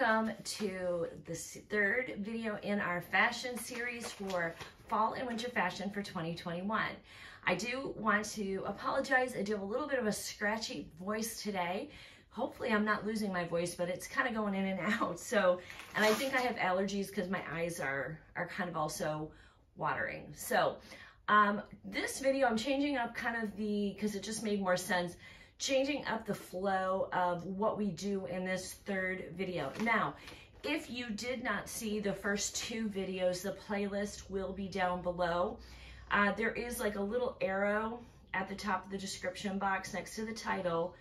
welcome to the third video in our fashion series for fall and winter fashion for 2021. I do want to apologize. I do have a little bit of a scratchy voice today. Hopefully I'm not losing my voice, but it's kind of going in and out. So, and I think I have allergies because my eyes are kind of also watering. So this video, I'm changing up kind of the, because it just made more sense, changing up the flow of what we do in this third video. Now, if you did not see the first two videos, the playlist will be down below. There is like a little arrow at the top of the description box next to the title,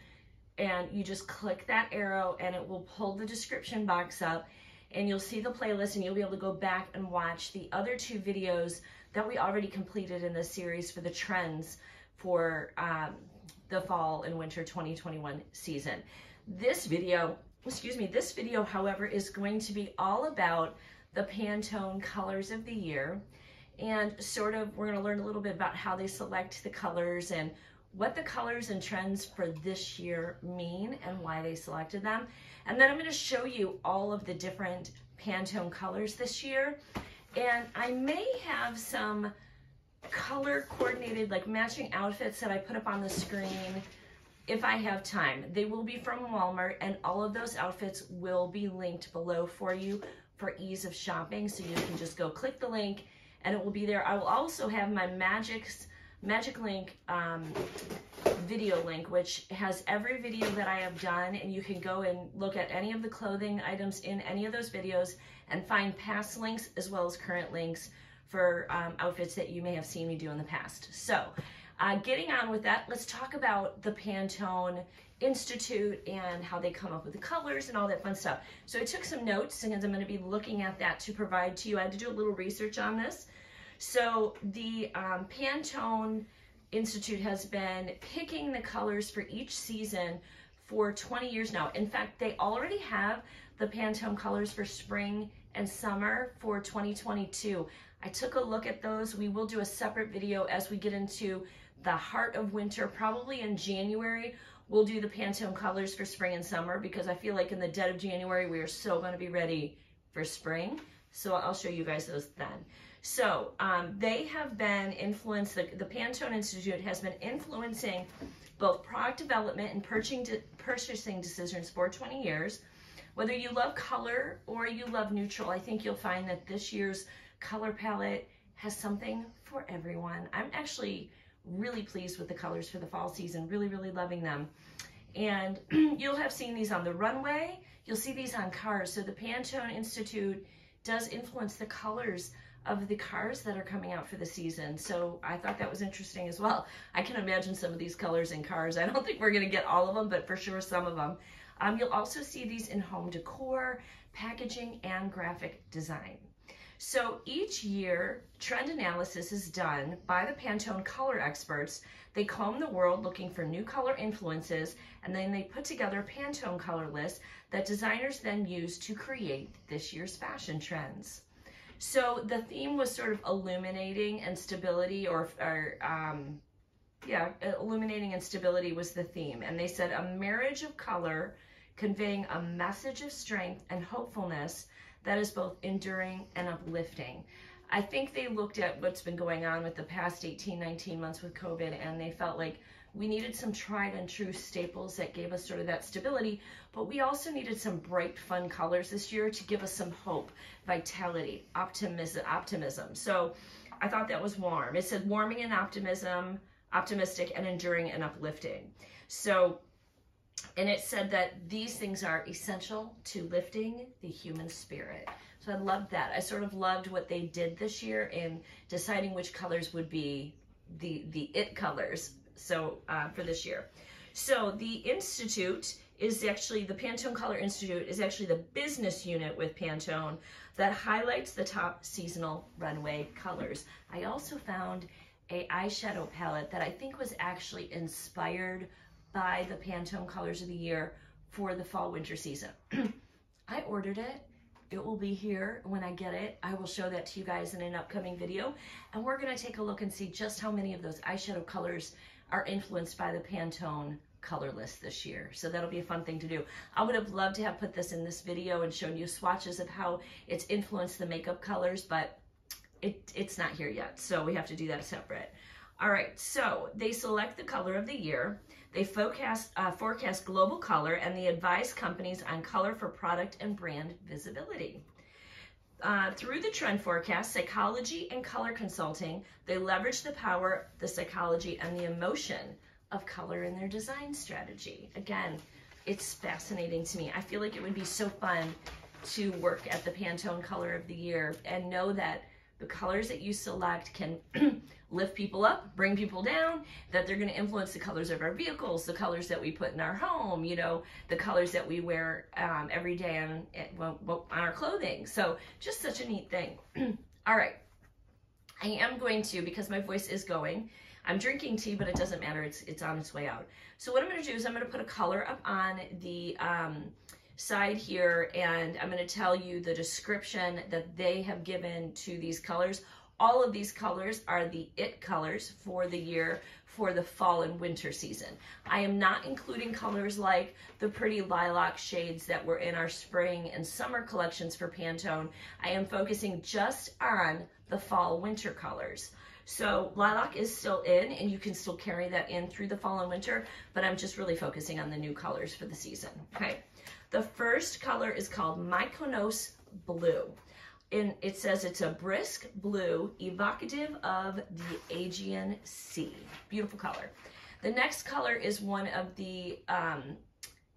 and you just click that arrow and it will pull the description box up and you'll see the playlist, and you'll be able to go back and watch the other two videos that we already completed in this series for the trends for the fall and winter 2021 season. This video, however, is going to be all about the Pantone colors of the year, and sort of, we're going to learn a little bit about how they select the colors and what the colors and trends for this year mean and why they selected them. And then I'm going to show you all of the different Pantone colors this year. And I may have some color coordinated, like matching outfits that I put up on the screen if I have time. They will be from Walmart, and all of those outfits will be linked below for you for ease of shopping. So you can just go click the link and it will be there. I will also have my Magic Link video link, which has every video that I have done, and you can go and look at any of the clothing items in any of those videos and find past links as well as current links for outfits that you may have seen me do in the past. So getting on with that, let's talk about the Pantone Institute and how they come up with the colors and all that fun stuff. So I took some notes, and I'm going to be looking at that to provide to you. I had to do a little research on this. So the Pantone Institute has been picking the colors for each season for 20 years now. In fact, they already have the Pantone colors for spring and summer for 2022. I took a look at those. We will do a separate video as we get into the heart of winter, probably in January. We'll do the Pantone colors for spring and summer, because I feel like in the dead of January, we are so going to be ready for spring. So I'll show you guys those then. So they have been influenced, the Pantone Institute has been influencing both product development and purchasing decisions for 20 years. Whether you love color or you love neutral, I think you'll find that this year's color palette has something for everyone. I'm actually really pleased with the colors for the fall season, really, really loving them. And you'll have seen these on the runway, you'll see these on cars. So the Pantone Institute does influence the colors of the cars that are coming out for the season. So I thought that was interesting as well. I can imagine some of these colors in cars. I don't think we're gonna get all of them, but for sure some of them. You'll also see these in home decor, packaging, and graphic design. So each year, trend analysis is done by the Pantone color experts. They comb the world looking for new color influences, and then they put together Pantone color lists that designers then use to create this year's fashion trends. So the theme was sort of illuminating and stability, illuminating and stability was the theme. And they said a marriage of color conveying a message of strength and hopefulness that is both enduring and uplifting. I think they looked at what's been going on with the past 18, 19 months with COVID, and they felt like we needed some tried and true staples that gave us sort of that stability, but we also needed some bright, fun colors this year to give us some hope, vitality, optimism. So I thought that was warm. It said warming and optimism, optimistic and enduring and uplifting. So, and it said that these things are essential to lifting the human spirit. So I loved that. I sort of loved what they did this year in deciding which colors would be the it colors. So for this year. So the Institute is actually, the Pantone Color Institute is actually the business unit with Pantone that highlights the top seasonal runway colors. I also found a eyeshadow palette that I think was actually inspired by the Pantone colors of the year for the fall winter season. I ordered it. It will be here when I get it. I will show that to you guys in an upcoming video. And we're gonna take a look and see just how many of those eyeshadow colors are influenced by the Pantone colorless this year. So that'll be a fun thing to do. I would have loved to have put this in this video and shown you swatches of how it's influenced the makeup colors, but it's not here yet. So we have to do that separate. All right, so they select the color of the year. They forecast global color, and they advise companies on color for product and brand visibility. Through the trend forecast, psychology and color consulting, they leverage the power, the psychology, and the emotion of color in their design strategy. Again, it's fascinating to me. I feel like it would be so fun to work at the Pantone Color of the Year and know that the colors that you select can lift people up, bring people down, that they're going to influence the colors of our vehicles, the colors that we put in our home, you know, the colors that we wear every day on our clothing. So just such a neat thing. All right. I am going to, because my voice is going, I'm drinking tea, but it doesn't matter. It's on its way out. So what I'm going to do is I'm going to put a color up on the side here, and I'm going to tell you the description that they have given to these colors. All of these colors are the IT colors for the year for the fall and winter season. I am not including colors like the pretty lilac shades that were in our spring and summer collections for Pantone. I am focusing just on the fall winter colors. So lilac is still in, and you can still carry that in through the fall and winter, but I'm just really focusing on the new colors for the season. Okay. The first color is called Mykonos Blue, and it says it's a brisk blue evocative of the Aegean Sea. Beautiful color. The next color is one of the,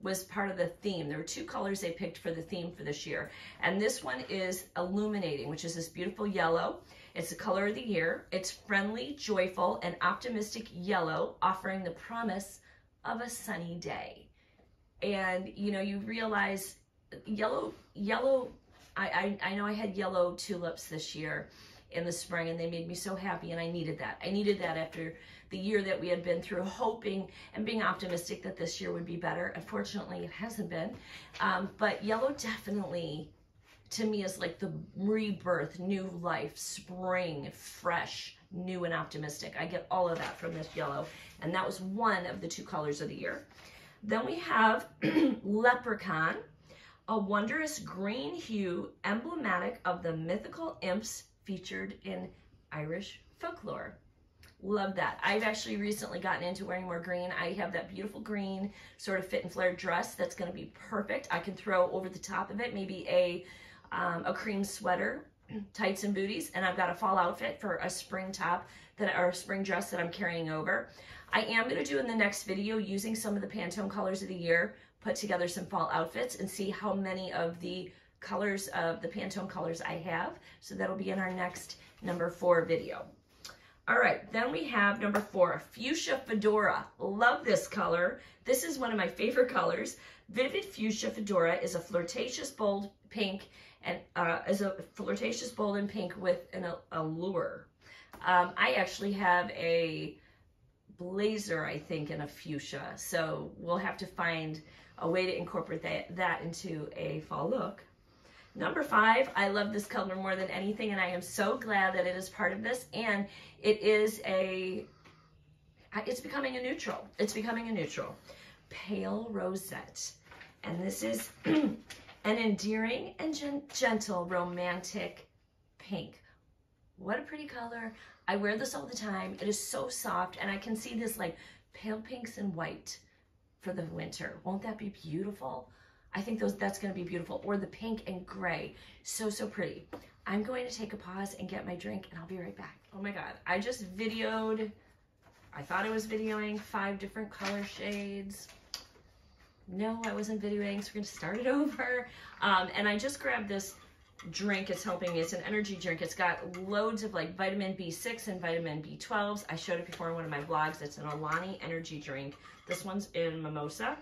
was part of the theme. There were two colors they picked for the theme for this year, and this one is Illuminating, which is this beautiful yellow. It's the color of the year. It's friendly, joyful, and optimistic yellow, offering the promise of a sunny day. And, you know, you realize yellow, I know I had yellow tulips this year in the spring, and they made me so happy, and I needed that. I needed that after the year that we had been through, hoping and being optimistic that this year would be better. Unfortunately, it hasn't been. But yellow definitely, to me, is like the rebirth, new life, spring, fresh, new, and optimistic. I get all of that from this yellow, and that was one of the two colors of the year. Then we have Leprechaun, a wondrous green hue emblematic of the mythical imps featured in Irish folklore. Love that. I've actually recently gotten into wearing more green. I have that beautiful green sort of fit and flare dress that's going to be perfect. I can throw over the top of it maybe a cream sweater, tights and booties, and I've got a fall outfit for a spring top or a spring dress that I'm carrying over. I am going to do in the next video, using some of the Pantone colors of the year, put together some fall outfits and see how many of the colors of the Pantone colors I have. So that'll be in our next number 4 video. All right, then we have number 4, Fuchsia Fedora. Love this color. This is one of my favorite colors. Vivid Fuchsia Fedora is a flirtatious bold pink and with an allure. I actually have a blazer, I think, in a fuchsia, so we'll have to find a way to incorporate that into a fall look. Number 5, I love this color more than anything, and I am so glad that it is part of this, and it is it's becoming a neutral. It's becoming a neutral. Pale Rosette, and this is an endearing and gentle romantic pink. What a pretty color. I wear this all the time. It is so soft, and I can see this like pale pinks and white for the winter. Won't that be beautiful? I think that's gonna be beautiful. Or the pink and gray, so, so pretty. I'm going to take a pause and get my drink, and I'll be right back. Oh my God, I just videoed, I thought I was videoing 5 different color shades. No, I wasn't videoing, so we're gonna start it over. And I just grabbed this drink. It's helping me. It's an energy drink. It's got loads of like vitamin B6 and vitamin B12s. I showed it before in one of my vlogs. It's an Alani energy drink. This one's in Mimosa.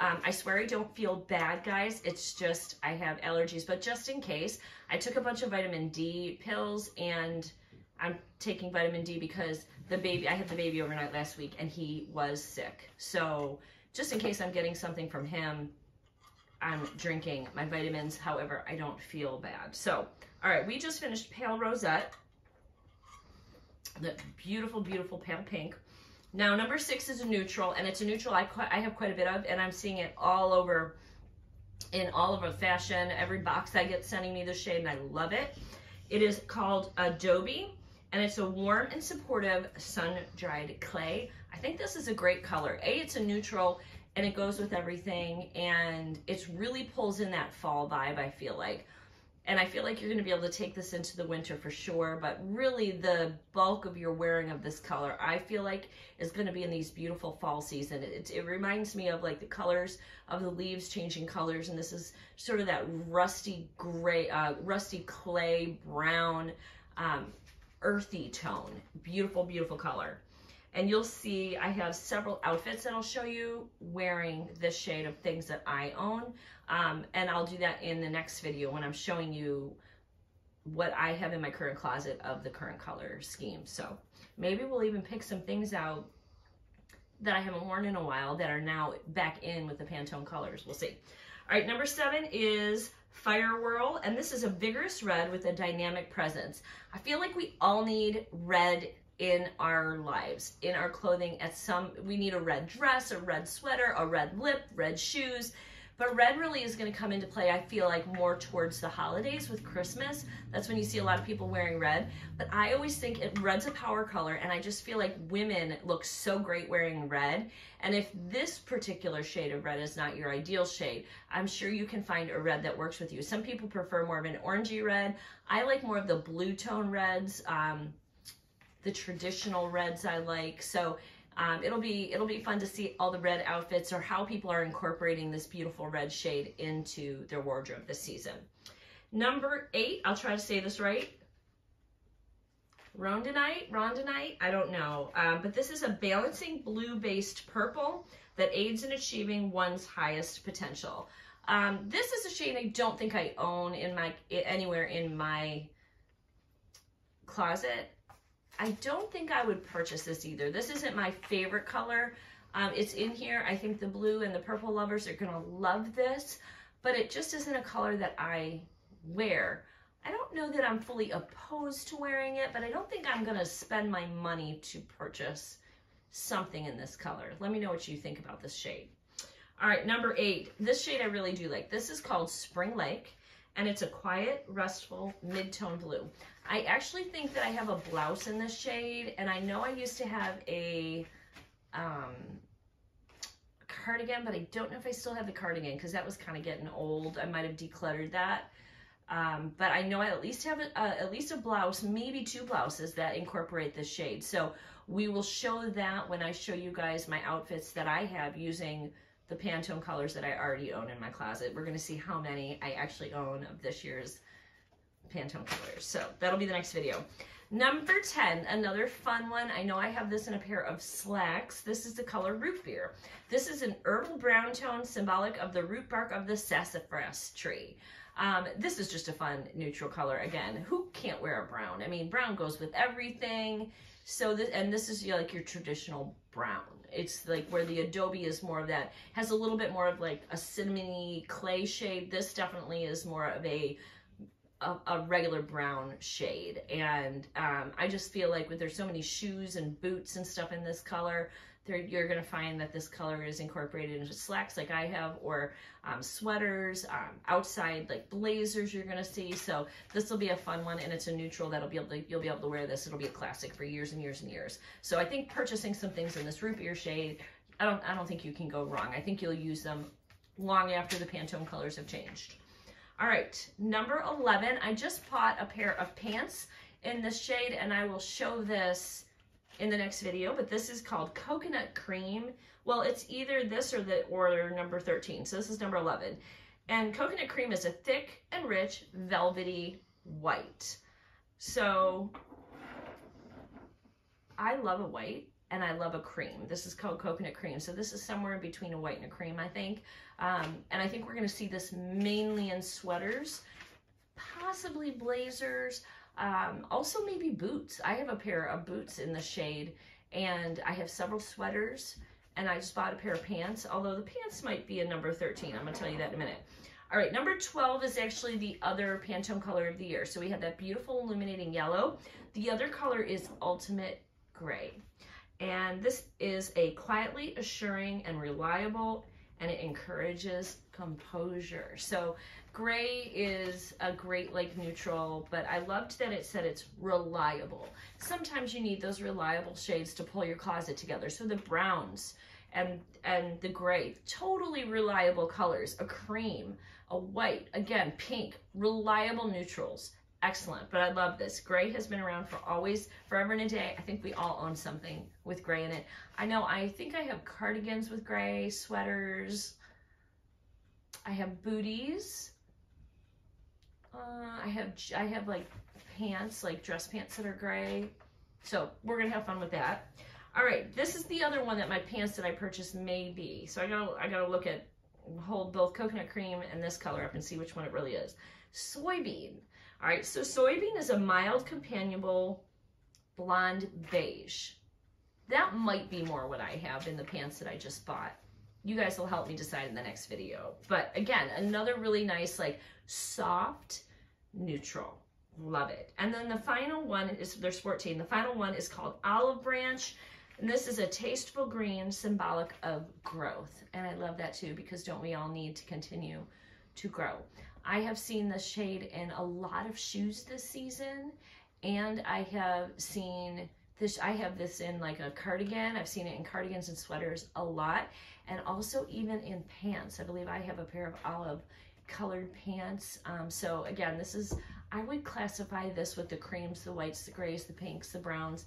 I swear I don't feel bad, guys. It's just I have allergies, but just in case, I took a bunch of vitamin D pills, and I'm taking vitamin D because I had the baby overnight last week, and he was sick. So just in case I'm getting something from him, I'm drinking my vitamins. However, I don't feel bad. So, all right, we just finished Pale Rosette, the beautiful, beautiful pale pink. Now number 6 is a neutral, and it's a neutral I have quite a bit of, and I'm seeing it all over in all over fashion. Every box I get sending me this shade, and I love it. It is called Adobe, and it's a warm and supportive sun-dried clay. I think this is a great color. A, it's a neutral, and it goes with everything, and it really pulls in that fall vibe, I feel like. And I feel like you're gonna be able to take this into the winter for sure, but really the bulk of your wearing of this color, I feel like, is gonna be in these beautiful fall season. It reminds me of like the colors of the leaves changing colors, and this is sort of that rusty gray, rusty clay brown, earthy tone. Beautiful, beautiful color. And you'll see I have several outfits that I'll show you wearing this shade of things that I own. And I'll do that in the next video when I'm showing you what I have in my current closet of the current color scheme. So maybe we'll even pick some things out that I haven't worn in a while that are now back in with the Pantone colors. We'll see. All right, number 7 is Fire Whirl, and this is a vigorous red with a dynamic presence. I feel like we all need red in our lives, in our clothing. We need a red dress, a red sweater, a red lip, red shoes, but red really is going to come into play, I feel like, more towards the holidays with Christmas. That's when you see a lot of people wearing red, but I always think red's a power color, and I just feel like women look so great wearing red. And if this particular shade of red is not your ideal shade, I'm sure you can find a red that works with you. Some people prefer more of an orangey red. I like more of the blue tone reds, the traditional reds I like. So it'll be fun to see all the red outfits or how people are incorporating this beautiful red shade into their wardrobe this season. Number 8, I'll try to say this right. Rondonite, I don't know. But this is a balancing blue-based purple that aids in achieving one's highest potential. This is a shade I don't think I own in anywhere in my closet. I don't think I would purchase this either. This isn't my favorite color. It's in here. I think the blue and the purple lovers are gonna love this, but it just isn't a color that I wear. I don't know that I'm fully opposed to wearing it, but I don't think I'm gonna spend my money to purchase something in this color. Let me know what you think about this shade. All right, number 8. This shade I really do like. This is called Spring Lake, and it's a quiet, restful, mid-tone blue. I actually think that I have a blouse in this shade, and I know I used to have a cardigan, but I don't know if I still have the cardigan because that was kind of getting old. I might have decluttered that, but I know I at least have at least a blouse, maybe 2 blouses that incorporate this shade. So we will show that when I show you guys my outfits that I have using the Pantone colors that I already own in my closet. We're going to see how many I actually own of this year's Pantone colors. So that'll be the next video. Number 10, another fun one. I know I have this in a pair of slacks. This is the color Root Beer. This is an herbal brown tone symbolic of the root bark of the sassafras tree. This is just a fun neutral color. Again, who can't wear a brown? I mean, brown goes with everything. So this is, you know, like your traditional brown. It's like where the Adobe is more of that, has a little bit more of like a cinnamony clay shade. This definitely is more of a regular brown shade, and I just feel like there's so many shoes and boots and stuff in this color. You're gonna find that this color is incorporated into slacks like I have, or sweaters, outside like blazers you're gonna see. So this will be a fun one, and it's a neutral that'll be able to, you'll be able to wear this. It'll be a classic for years and years and years. So I think purchasing some things in this Root Beer shade, I don't think you can go wrong. I think you'll use them long after the Pantone colors have changed. All right, number 11, I just bought a pair of pants in this shade, and I will show this in the next video, but this is called Coconut Cream. Well, it's either this or number 13, so this is number 11. And Coconut Cream is a thick and rich velvety white. So I love a white, and I love a cream. This is called Coconut Cream. So this is somewhere in between a white and a cream, I think. And I think we're gonna see this mainly in sweaters, possibly blazers, also maybe boots. I have a pair of boots in the shade, and I have several sweaters, and I just bought a pair of pants, although the pants might be a number 13. I'm gonna tell you that in a minute. All right, number 12 is actually the other Pantone color of the year. So we have that beautiful illuminating yellow. The other color is Ultimate Gray. And this is a quietly assuring and reliable, and it encourages composure. So gray is a great like neutral, but I loved that it said it's reliable. Sometimes you need those reliable shades to pull your closet together. So the browns and the gray, totally reliable colors, a cream, a white, again, pink, reliable neutrals. Excellent, but I love this. Gray has been around for always, forever and a day. I think we all own something with gray in it. I know, I think I have cardigans with gray, sweaters. I have booties. I have like pants, like dress pants that are gray. So we're gonna have fun with that. All right, this is the other one that my pants that I purchased may be. So I gotta look at, hold both Coconut Cream and this color up and see which one it really is. Soybean. All right, so soybean is a mild, companionable, blonde beige. That might be more what I have in the pants that I just bought. You guys will help me decide in the next video. But again, another really nice, like soft, neutral. Love it. And then the final one is, there's 14. The final one is called Olive Branch. And this is a tasteful green, symbolic of growth. And I love that too, because don't we all need to continue to grow? I have seen this shade in a lot of shoes this season, and I have seen this, I have this in like a cardigan. I've seen it in cardigans and sweaters a lot, and also even in pants. I believe I have a pair of olive colored pants. So again, this is, I would classify this with the creams, the whites, the grays, the pinks, the browns,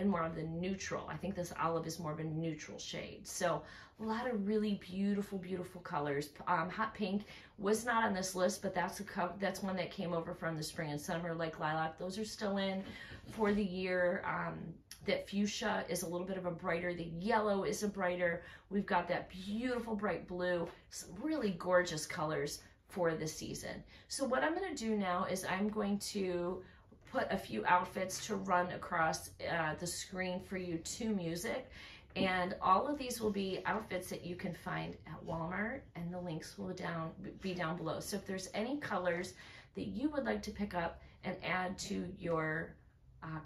and more of the neutral. I think this olive is more of a neutral shade. So a lot of really beautiful, beautiful colors. Hot pink was not on this list, but that's one that came over from the spring and summer, like lilac. Those are still in for the year. That fuchsia is a little bit of a brighter. The yellow is a brighter. We've got that beautiful bright blue, some really gorgeous colors for the season. So what I'm gonna do now is I'm going to put a few outfits to run across the screen for you to music. And all of these will be outfits that you can find at Walmart, and the links will be down below. So if there's any colors that you would like to pick up and add to your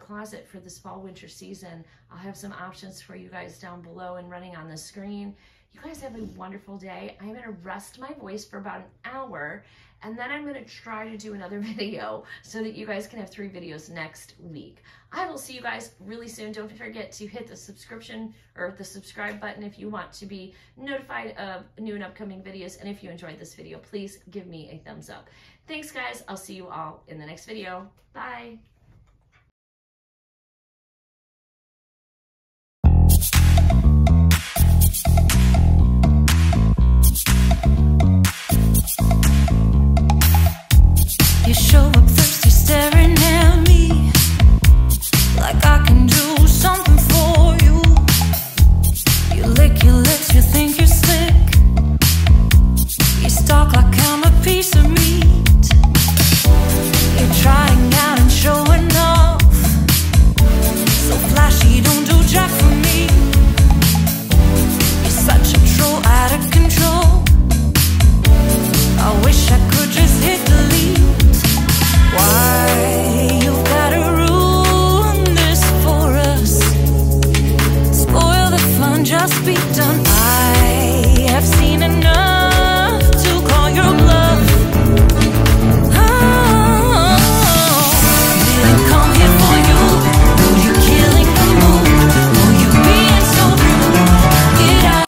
closet for this fall winter season, I'll have some options for you guys down below and running on the screen. You guys have a wonderful day. I'm gonna rest my voice for about an hour, and then I'm gonna try to do another video so that you guys can have 3 videos next week. I will see you guys really soon. Don't forget to hit the subscription or the subscribe button if you want to be notified of new and upcoming videos. And if you enjoyed this video, please give me a thumbs up. Thanks guys, I'll see you all in the next video. Bye.